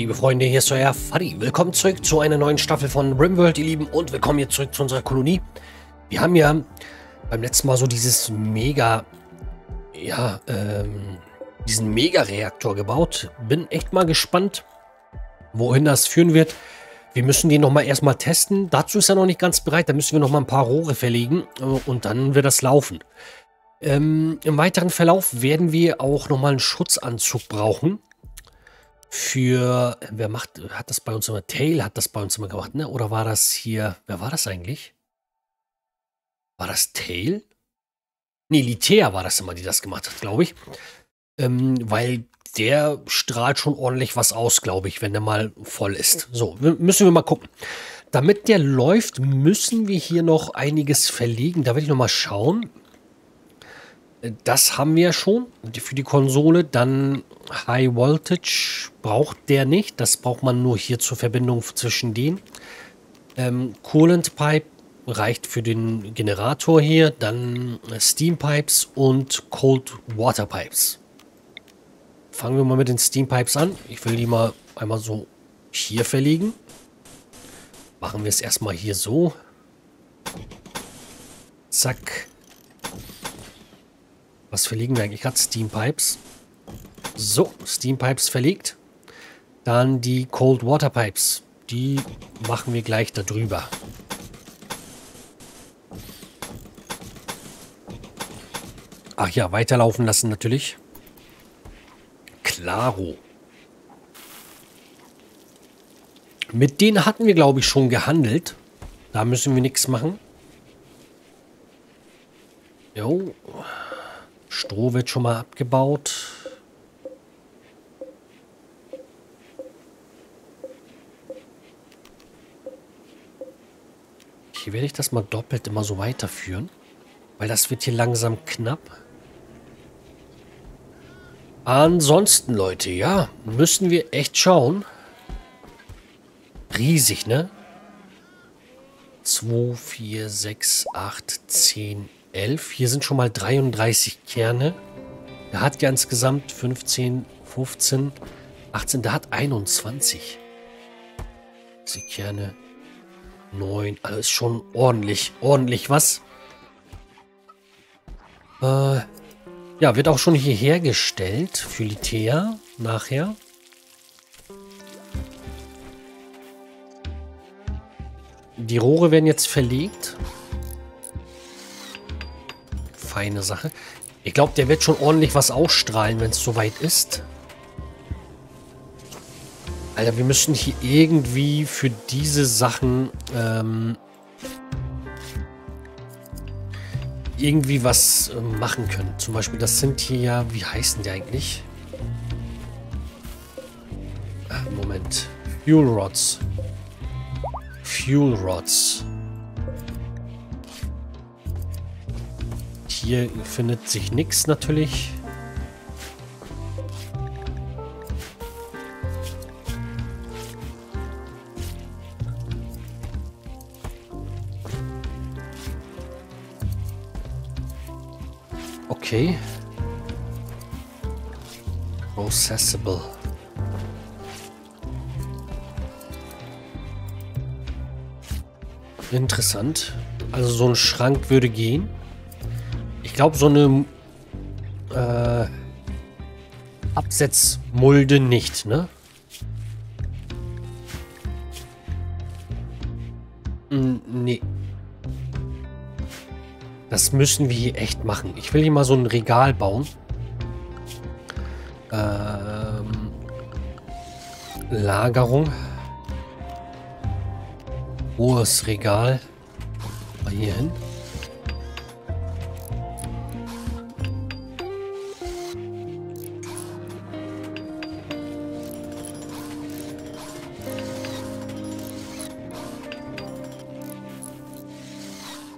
Liebe Freunde, hier ist euer Fadi. Willkommen zurück zu einer neuen Staffel von RimWorld, ihr Lieben. Und willkommen hier zurück zu unserer Kolonie. Wir haben ja beim letzten Mal so dieses mega, ja, diesen Mega-Reaktor gebaut. Bin echt mal gespannt, wohin das führen wird. Wir müssen den nochmal erstmal testen. Dazu ist er noch nicht ganz bereit. Da müssen wir nochmal ein paar Rohre verlegen und dann wird das laufen. Im weiteren Verlauf werden wir auch nochmal einen Schutzanzug brauchen. Für, hat das bei uns immer, Tail hat das bei uns immer gemacht, ne? Oder war das hier, wer war das eigentlich? War das Tail? Ne, Litea war das immer, die das gemacht hat, glaube ich. Weil der strahlt schon ordentlich was aus, glaube ich, wenn der mal voll ist. So, müssen wir mal gucken. Damit der läuft, müssen wir hier noch einiges verlegen. Da will ich nochmal schauen. Das haben wir ja schon für die Konsole. Dann High Voltage braucht der nicht. Das braucht man nur hier zur Verbindung zwischen denen. Coolant Pipe reicht für den Generator hier. Dann Steam Pipes und Cold Water Pipes. Fangen wir mal mit den Steam Pipes an. Ich will die mal einmal so hier verlegen. Machen wir es erstmal hier so. Zack. Was verlegen wir eigentlich gerade? Steam Pipes. So, Steam Pipes verlegt. Dann die Cold Water Pipes. Die machen wir gleich da drüber. Ach ja, weiterlaufen lassen natürlich. Klaro. Mit denen hatten wir, glaube ich, schon gehandelt. Da müssen wir nichts machen. Jo. Stroh wird schon mal abgebaut. Hier werde ich das mal doppelt immer so weiterführen, weil das wird hier langsam knapp. Ansonsten, Leute, ja, müssen wir echt schauen. Riesig, ne? 2, 4, 6, 8, 10... 11. Hier sind schon mal 33 Kerne. Der hat ja insgesamt 15, 15, 18. Der hat 21. Diese Kerne. 9. Also ist schon ordentlich. Ordentlich was. Ja, wird auch schon hier hergestellt. Für Litea nachher. Die Rohre werden jetzt verlegt. Feine Sache. Ich glaube, der wird schon ordentlich was ausstrahlen, wenn es soweit ist. Alter, wir müssen hier irgendwie für diese Sachen irgendwie was machen können. Zum Beispiel, das sind hier ja, wie heißen die eigentlich? Ach, Moment. Fuel rods. Fuel rods. Hier findet sich nichts natürlich. Okay. Processable. Interessant. Also so ein Schrank würde gehen. Ich glaube, so eine Absetzmulde nicht, ne? Nee. Das müssen wir hier echt machen. Ich will hier mal so ein Regal bauen. Lagerung. Hohes Regal. Mal hier hin.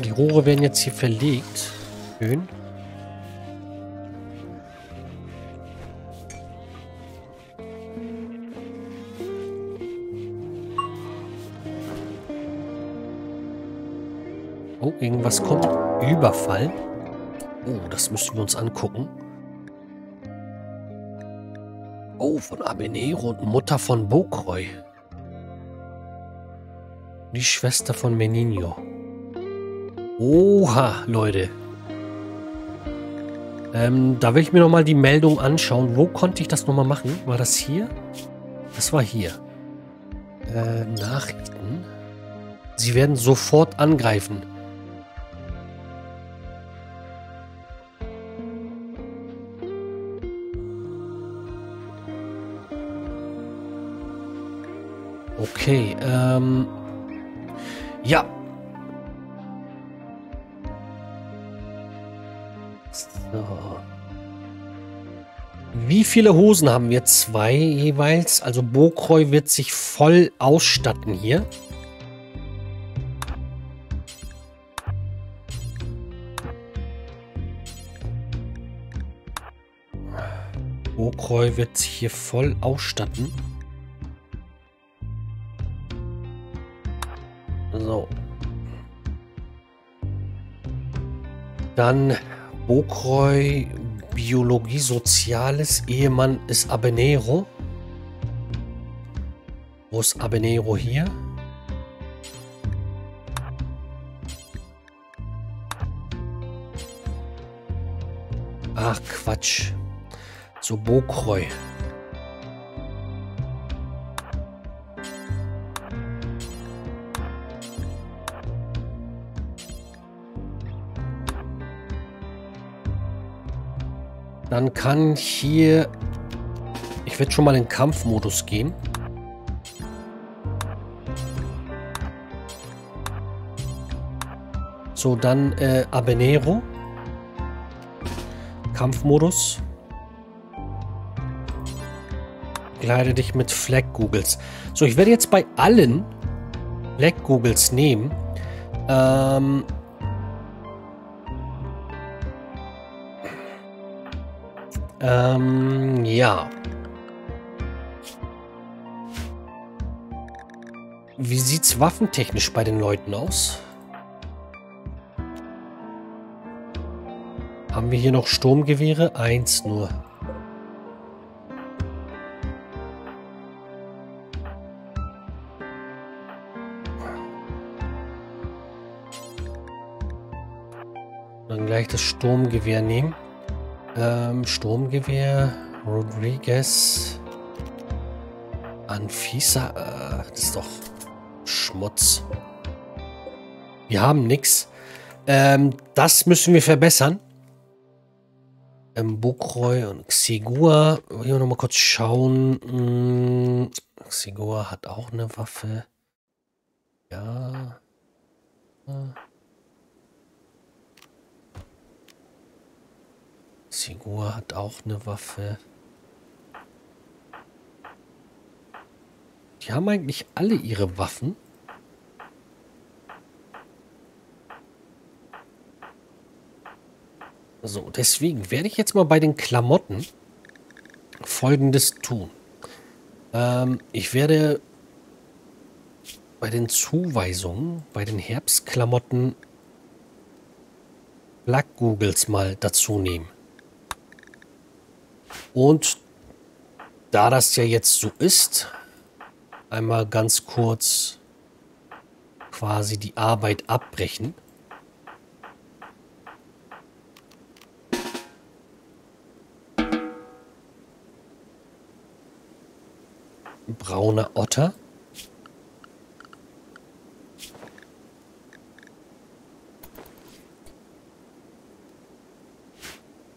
Die Rohre werden jetzt hier verlegt. Schön. Oh, irgendwas kommt. Überfall. Oh, das müssen wir uns angucken. Oh, Frau von Abenero und Mutter von Bokroi. Die Schwester von Menino. Oha, Leute. Da will ich mir nochmal die Meldung anschauen. Wo konnte ich das nochmal machen? War das hier? Das war hier. Nachrichten. Sie werden sofort angreifen. Okay, ja. So. Wie viele Hosen haben wir? 2 jeweils. Also Bokroi wird sich voll ausstatten hier. Bokroi wird sich hier voll ausstatten. So. Dann Bokroi, Biologie, Soziales, Ehemann ist Abenero. Wo ist Abenero hier? Ach, Quatsch. So, Bokroi. Dann kann hier... Ich werde schon mal in Kampfmodus gehen. So, dann Abenero. Kampfmodus. Kleide dich mit Flak Goggles. So, ich werde jetzt bei allen Flak Goggles nehmen. Ja. Wie sieht's waffentechnisch bei den Leuten aus? Haben wir hier noch Sturmgewehre? 1 nur. Dann gleich das Sturmgewehr nehmen. Sturmgewehr, Rodriguez, Anfisa, das ist doch Schmutz. Wir haben nichts. Das müssen wir verbessern. Bokroi und Xigua. Hier nochmal kurz schauen. Xigua hat auch eine Waffe. Ja. Sigur hat auch eine Waffe. Die haben eigentlich alle ihre Waffen. So, deswegen werde ich jetzt mal bei den Klamotten Folgendes tun. Ich werde bei den Zuweisungen, bei den Herbstklamotten Flak Goggles mal dazu nehmen. Und da das ja jetzt so ist, einmal ganz kurz quasi die Arbeit abbrechen. Brauner Otter.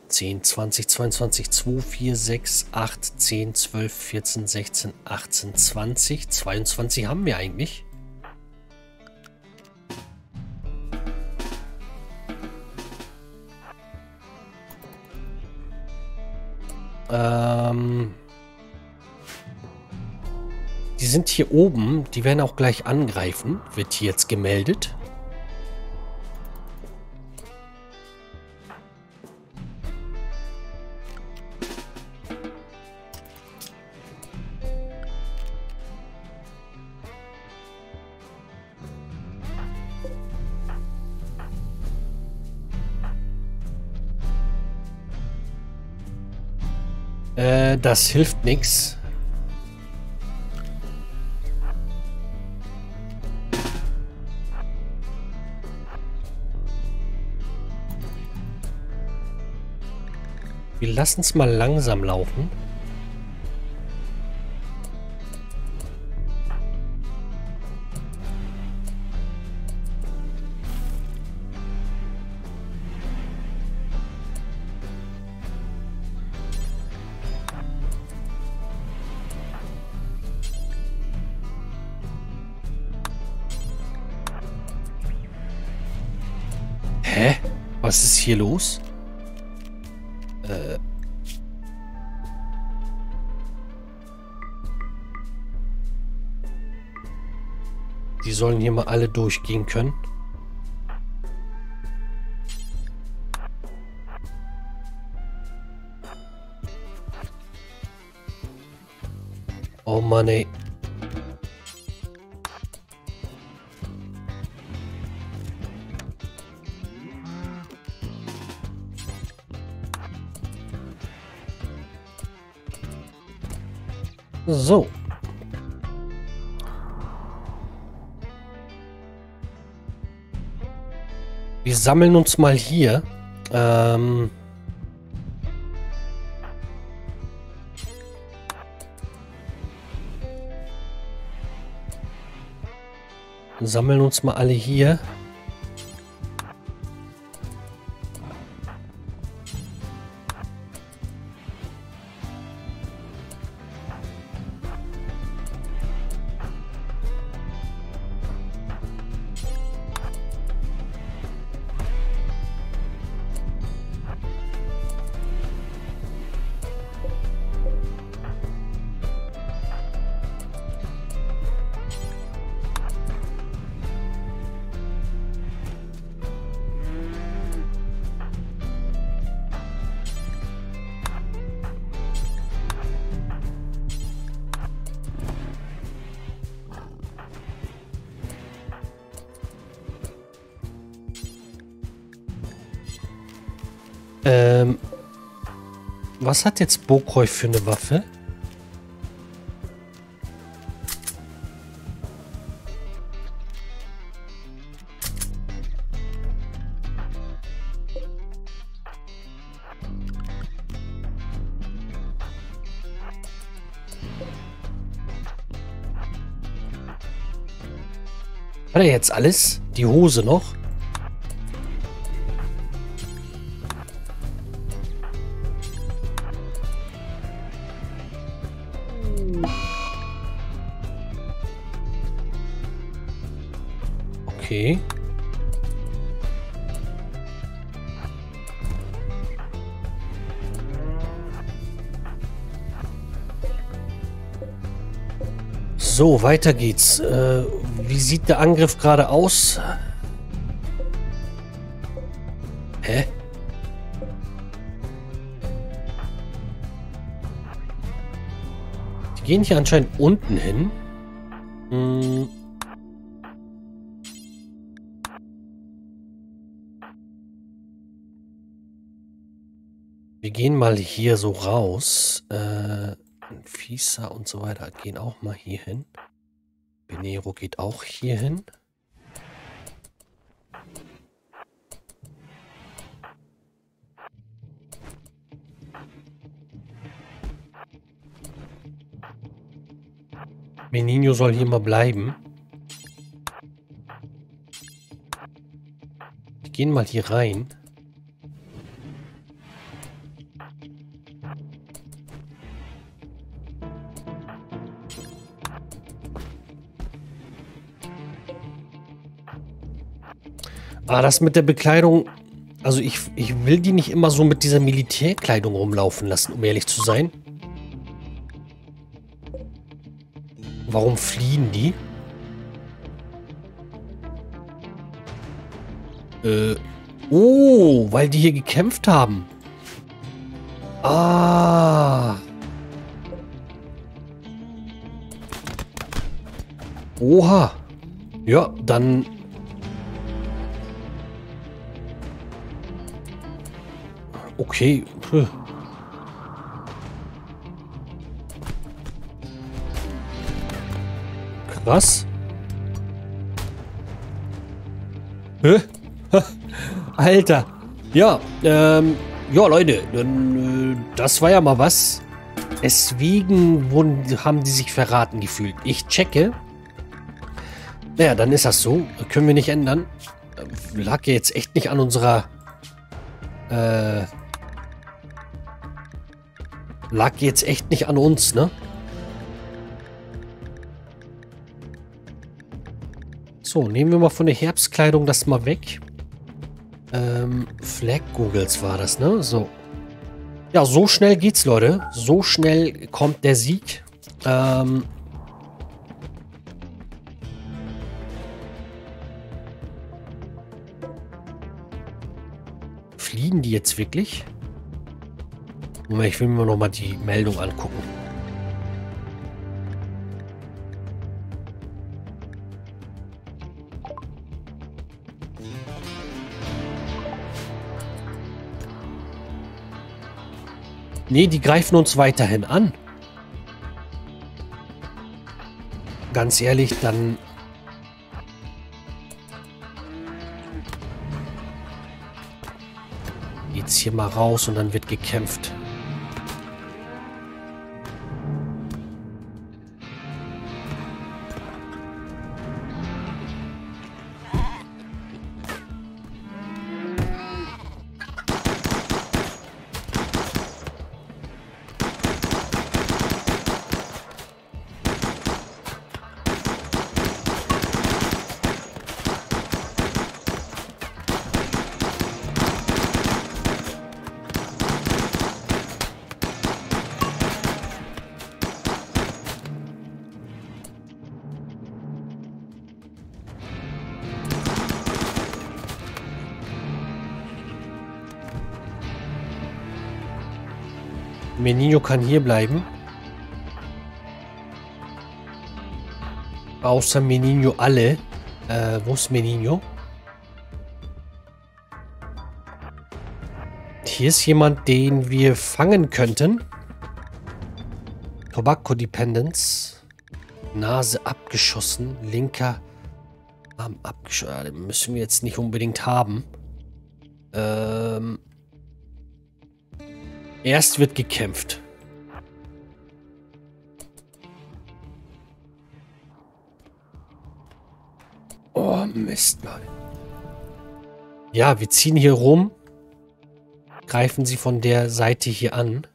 (10, 20, 22, 2, 4, 6, 8, 10, 12, 14, 16, 18, 20, 22 haben wir eigentlich. Die sind hier oben, die werden auch gleich angreifen, wird hier jetzt gemeldet. Das hilft nichts. Wir lassen es mal langsam laufen. Hä? Was ist hier los? Die sollen hier mal alle durchgehen können. Oh Mann, ey. So. Wir sammeln uns mal hier. Sammeln uns mal alle hier. Was hat jetzt Bokreu für eine Waffe? Hat er jetzt alles? Die Hose noch? Okay. So, weiter geht's. Wie sieht der Angriff gerade aus? Hä? Die gehen hier anscheinend unten hin. Hm. Wir gehen mal hier so raus. Fieser und so weiter gehen auch mal hier hin. Benero geht auch hier hin. Menino soll hier mal bleiben. Wir gehen mal hier rein. Ah, das mit der Bekleidung, also ich will die nicht immer so mit dieser Militärkleidung rumlaufen lassen, um ehrlich zu sein. Warum fliehen die? Oh, weil die hier gekämpft haben. Ah. Oha. Ja, dann... Okay. Was? Hä? Alter. Ja, ja, Leute. Das war ja mal was. Deswegen haben die sich verraten gefühlt. Ich checke. Naja, dann ist das so. Können wir nicht ändern. Lag ja jetzt echt nicht an unserer... lag jetzt echt nicht an uns, ne? So, nehmen wir mal von der Herbstkleidung das mal weg. Flak Goggles war das, ne? So. Ja, so schnell geht's, Leute. So schnell kommt der Sieg. Fliegen die jetzt wirklich? Moment, ich will mir noch mal die Meldung angucken. Nee, die greifen uns weiterhin an. Ganz ehrlich, dann... Geht's hier mal raus und dann wird gekämpft. Menino kann hier bleiben. Außer Menino alle. Wo ist Menino? Hier ist jemand, den wir fangen könnten. Tobacco Dependence. Nase abgeschossen. Linker Arm abgeschossen. Den müssen wir jetzt nicht unbedingt haben. Erst wird gekämpft. Oh, Mist, Mann. Ja, wir ziehen hier rum. Greifen sie von der Seite hier an.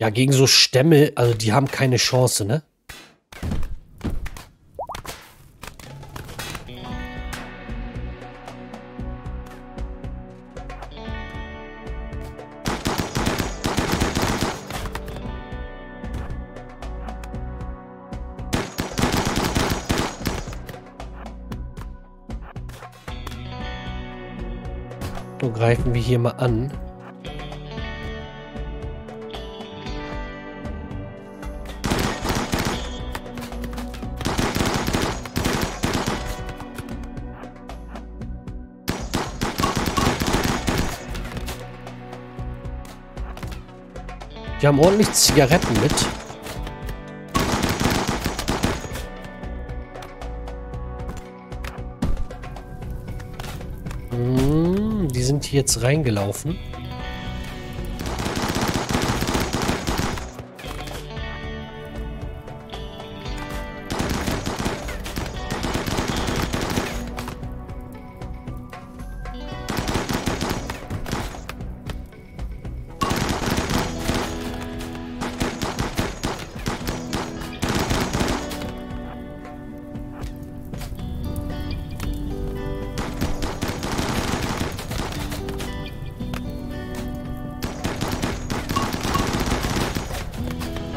Ja, gegen so Stämme, also die haben keine Chance, ne? So, greifen wir hier mal an. Wir haben ordentlich Zigaretten mit. Die sind hier jetzt reingelaufen.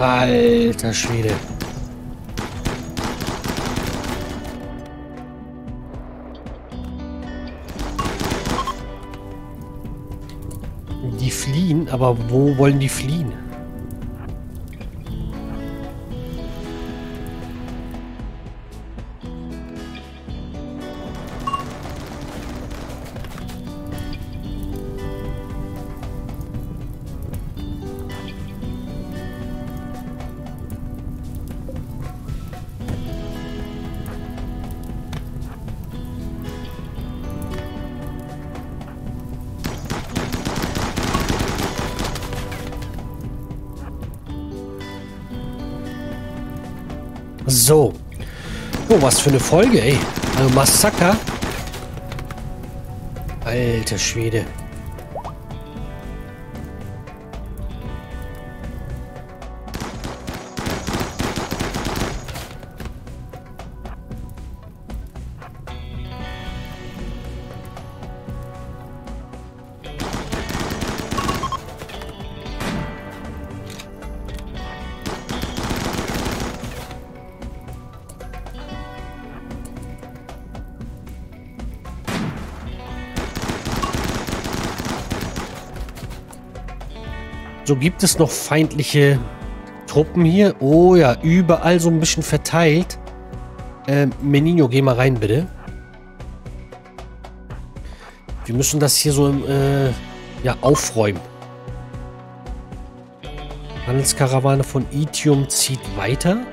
Alter Schwede. fliehen, aber wo wollen die fliehen? So. Oh, was für eine Folge, ey. Also Massaker. Alter Schwede. So, gibt es noch feindliche Truppen hier? Oh ja, überall so ein bisschen verteilt. Menino, geh mal rein, bitte. Wir müssen das hier so ja, aufräumen. Handelskarawane von Itium zieht weiter.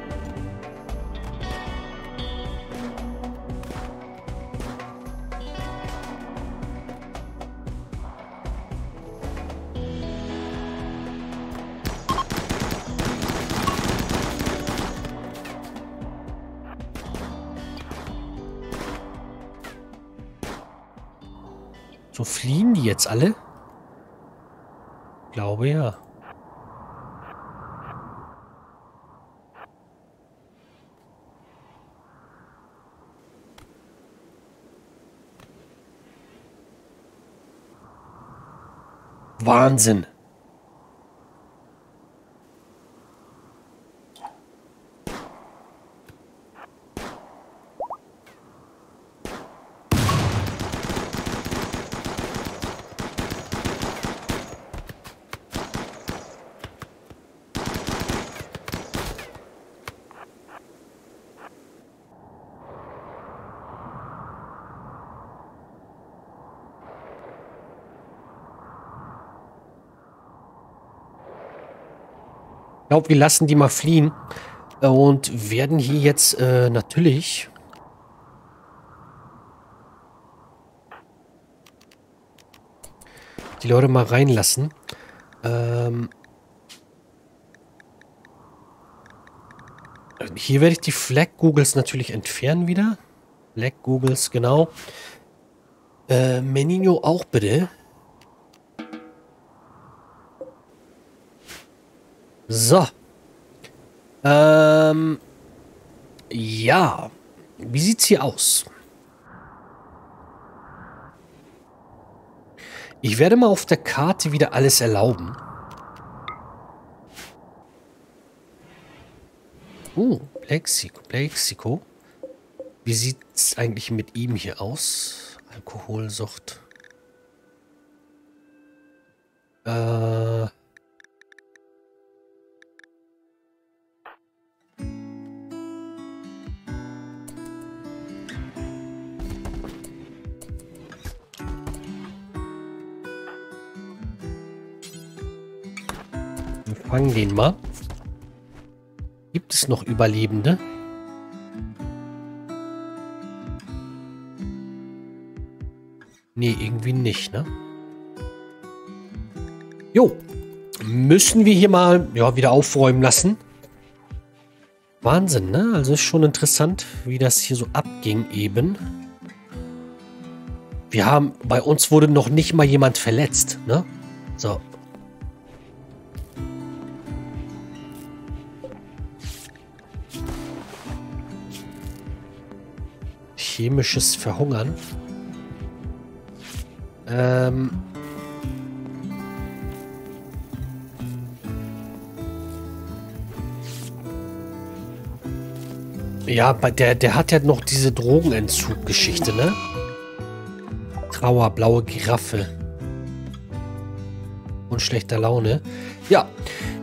So, fliehen die jetzt alle? Ich glaube ja. Wahnsinn. Ich glaube, wir lassen die mal fliehen und werden hier jetzt natürlich die Leute mal reinlassen. Hier werde ich die Flak Goggles natürlich entfernen wieder. Flak Goggles, genau. Menino auch bitte. So. Ja. Wie sieht's hier aus? Ich werde mal auf der Karte wieder alles erlauben. Oh, Plexiko. Wie sieht's eigentlich mit ihm hier aus? Alkoholsucht. Fangen den mal. Gibt es noch Überlebende? Nee, irgendwie nicht, ne? Jo. Müssen wir hier mal ja, wieder aufräumen lassen. Wahnsinn, ne? Also ist schon interessant, wie das hier so abging eben. Wir haben, bei uns wurde noch nicht mal jemand verletzt, ne? So. Chemisches Verhungern. Ja, der hat ja noch diese Drogenentzug-Geschichte, ne? Trauer, blaue Giraffe. und schlechter Laune. Ja,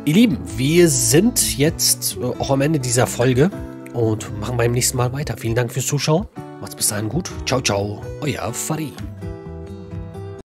ihr Lieben, wir sind jetzt auch am Ende dieser Folge und machen beim nächsten Mal weiter. Vielen Dank fürs Zuschauen. Macht's bis dahin gut. Ciao, ciao. Euer Farid.